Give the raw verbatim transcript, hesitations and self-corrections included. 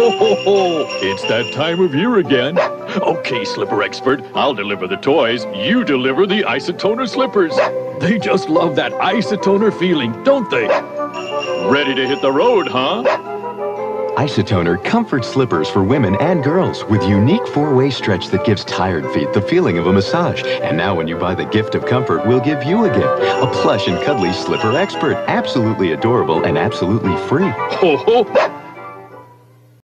Ho, ho, ho. It's that time of year again. Okay, Slipper Expert, I'll deliver the toys. You deliver the Isotoner slippers. They just love that Isotoner feeling, don't they? Ready to hit the road, huh? Isotoner comfort slippers for women and girls with unique four-way stretch that gives tired feet the feeling of a massage. And now when you buy the gift of comfort, we'll give you a gift. A plush and cuddly Slipper Expert. Absolutely adorable and absolutely free. Ho, ho.